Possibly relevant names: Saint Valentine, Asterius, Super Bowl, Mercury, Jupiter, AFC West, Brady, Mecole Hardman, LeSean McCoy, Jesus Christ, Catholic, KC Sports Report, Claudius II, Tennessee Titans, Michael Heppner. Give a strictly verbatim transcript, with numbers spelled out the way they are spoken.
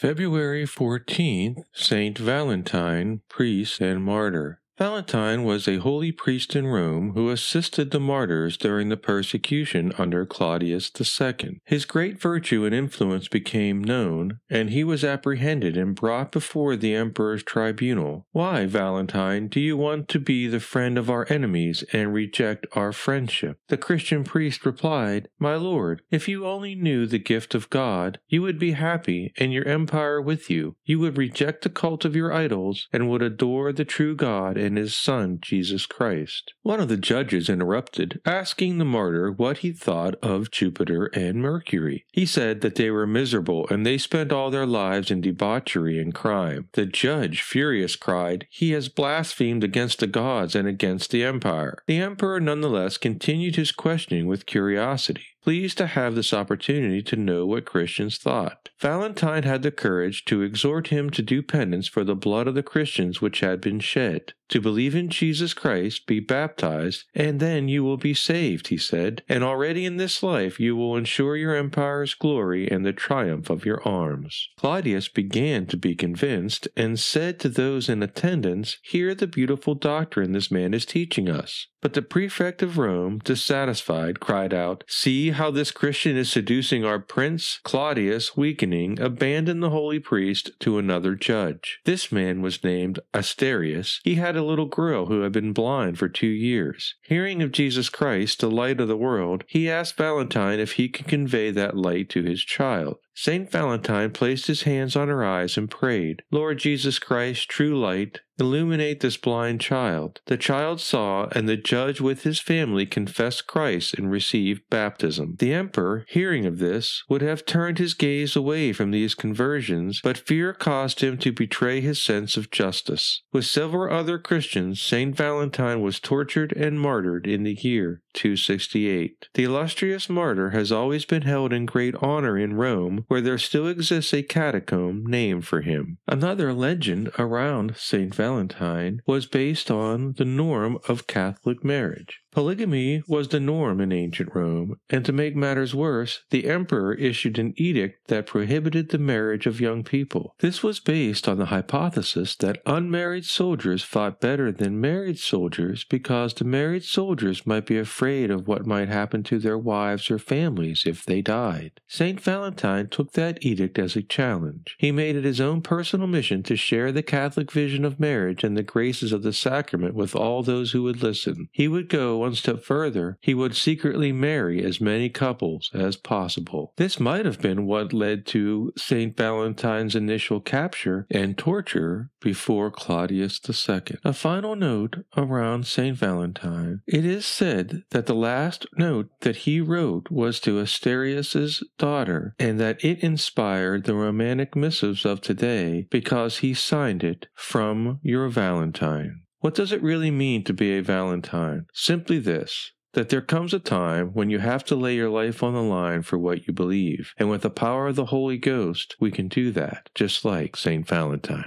February fourteenth, Saint Valentine, priest and martyr. Valentine was a holy priest in Rome who assisted the martyrs during the persecution under Claudius the Second. His great virtue and influence became known, and he was apprehended and brought before the emperor's tribunal. Why, Valentine, do you want to be the friend of our enemies and reject our friendship? The Christian priest replied, My lord, if you only knew the gift of God, you would be happy and your empire with you. You would reject the cult of your idols and would adore the true God and his son, Jesus Christ. One of the judges interrupted, asking the martyr what he thought of Jupiter and Mercury. He said that they were miserable and they spent all their lives in debauchery and crime. The judge, furious, cried, He has blasphemed against the gods and against the empire. The emperor nonetheless continued his questioning with curiosity, pleased to have this opportunity to know what Christians thought. Valentine had the courage to exhort him to do penance for the blood of the Christians which had been shed. To believe in Jesus Christ, be baptized, and then you will be saved, he said, and already in this life you will ensure your empire's glory and the triumph of your arms. Claudius began to be convinced, and said to those in attendance, Hear the beautiful doctrine this man is teaching us. But the prefect of Rome, dissatisfied, cried out, See how this Christian is seducing our prince? Claudius, weakening, abandoned the holy priest to another judge. This man was named Asterius. He had a little girl who had been blind for two years. Hearing of Jesus Christ, the light of the world, he asked Valentine if he could convey that light to his child. Saint Valentine placed his hands on her eyes and prayed, Lord Jesus Christ, true light, illuminate this blind child. The child saw, and the judge with his family confessed Christ and received baptism. The emperor, hearing of this, would have turned his gaze away from these conversions, but fear caused him to betray his sense of justice. With several other Christians, Saint Valentine was tortured and martyred in the year two sixty-eight. The illustrious martyr has always been held in great honor in Rome, where there still exists a catacomb named for him. Another legend around Saint Valentine was based on the norm of Catholic marriage. Polygamy was the norm in ancient Rome, and to make matters worse, the emperor issued an edict that prohibited the marriage of young people. This was based on the hypothesis that unmarried soldiers fought better than married soldiers because the married soldiers might be afraid of what might happen to their wives or families if they died. Saint Valentine took that edict as a challenge. He made it his own personal mission to share the Catholic vision of marriage and the graces of the sacrament with all those who would listen. He would go one step further. He would secretly marry as many couples as possible. This might have been what led to Saint Valentine's initial capture and torture before Claudius the Second. A final note around Saint Valentine. It is said that the last note that he wrote was to Asterius's daughter, and that it inspired the romantic missives of today because he signed it, From Your Valentine. What does it really mean to be a Valentine? Simply this, that there comes a time when you have to lay your life on the line for what you believe, and with the power of the Holy Ghost, we can do that, just like Saint Valentine.